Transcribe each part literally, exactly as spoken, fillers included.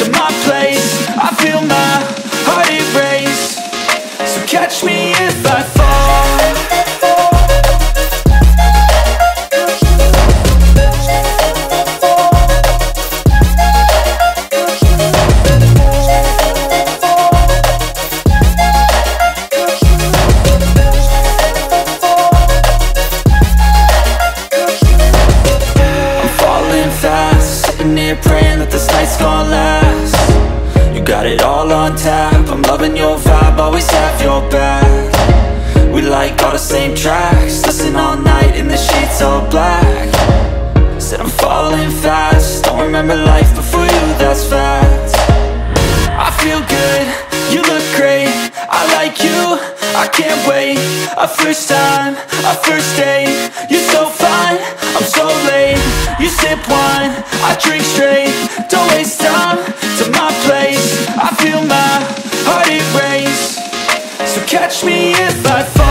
to my place. I feel my heart erase. So catch me if I fall. A first time, a first date. You're so fine, I'm so late. You sip wine, I drink straight. Don't waste time to my place. I feel my heart erase. So catch me if I fall.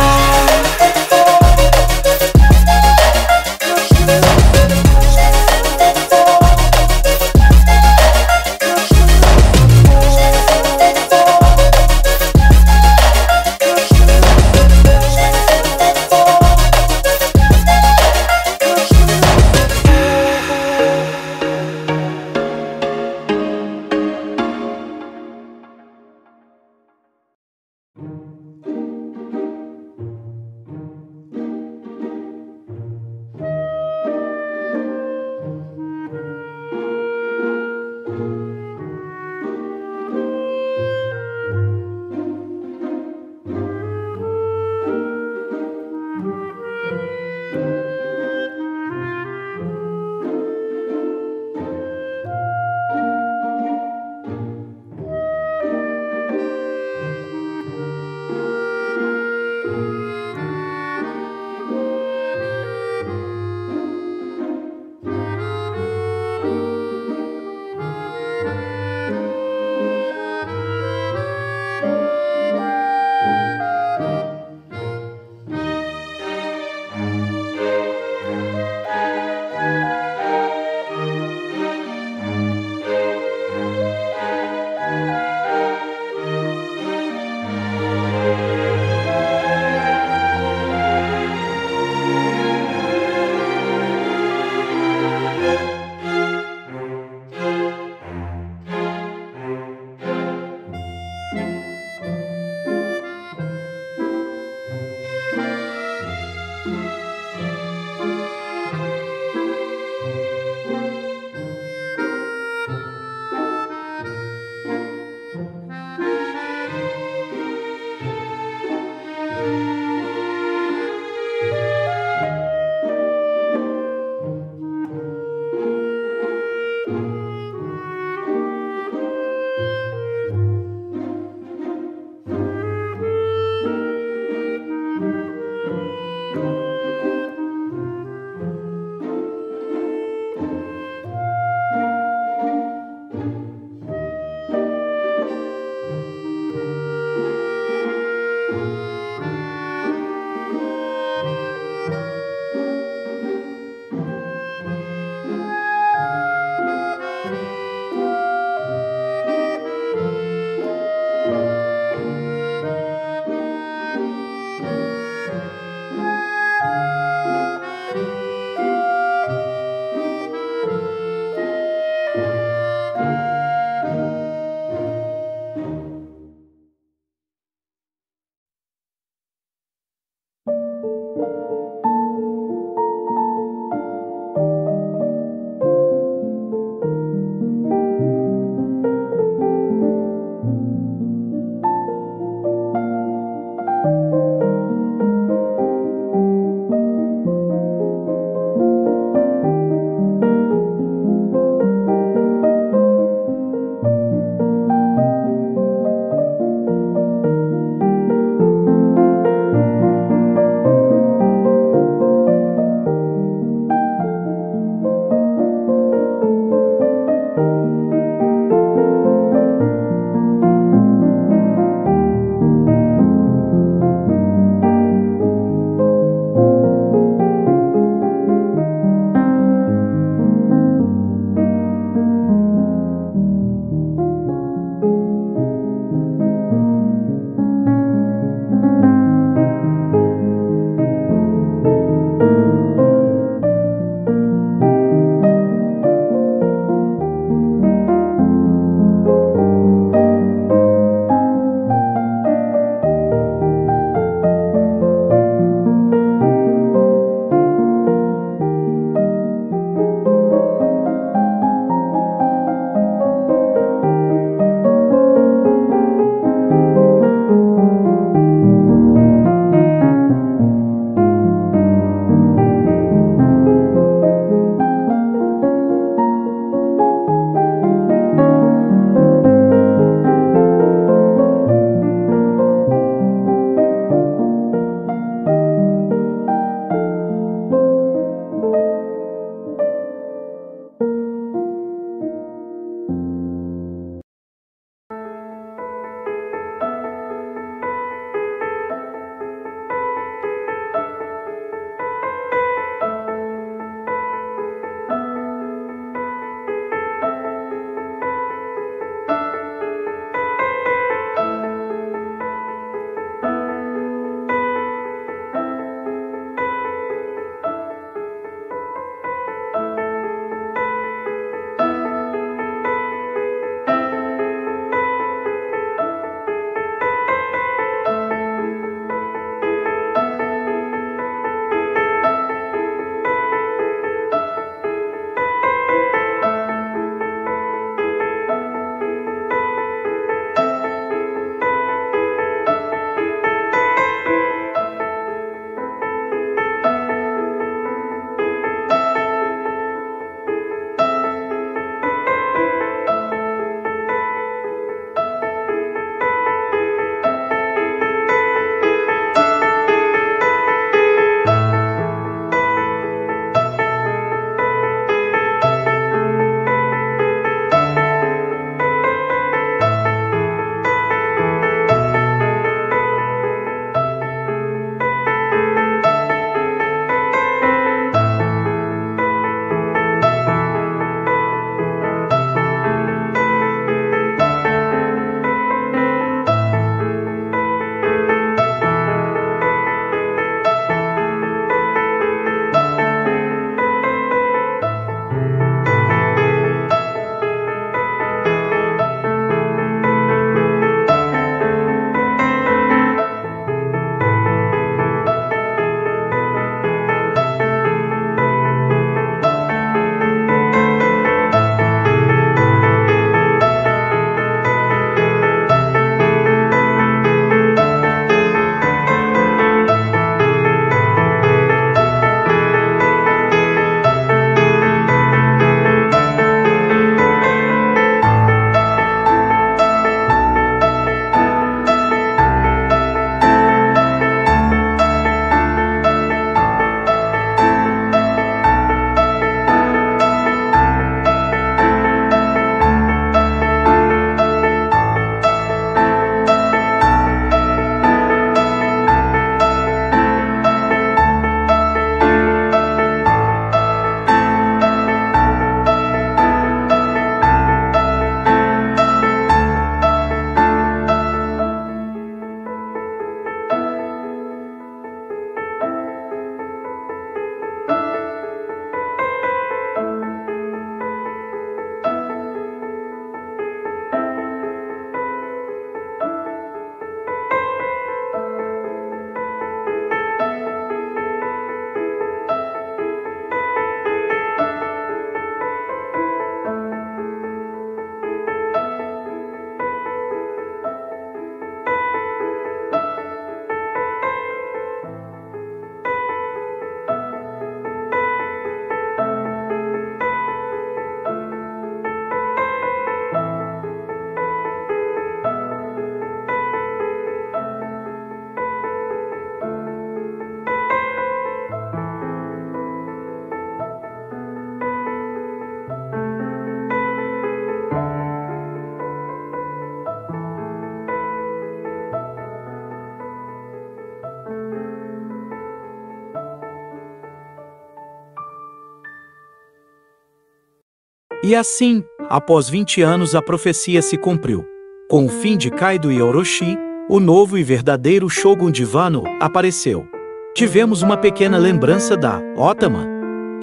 E assim, após vinte anos, a profecia se cumpriu. Com o fim de Kaido e Orochi, o novo e verdadeiro Shogun de Vano apareceu. Tivemos uma pequena lembrança da Otama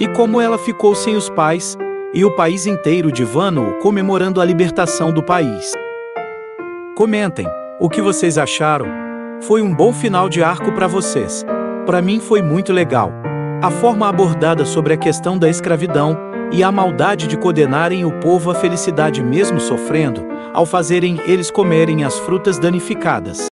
e como ela ficou sem os pais e o país inteiro de Vano comemorando a libertação do país. Comentem o que vocês acharam. Foi um bom final de arco para vocês. Para mim foi muito legal. A forma abordada sobre a questão da escravidão e a maldade de condenarem o povo à felicidade mesmo sofrendo, ao fazerem eles comerem as frutas danificadas.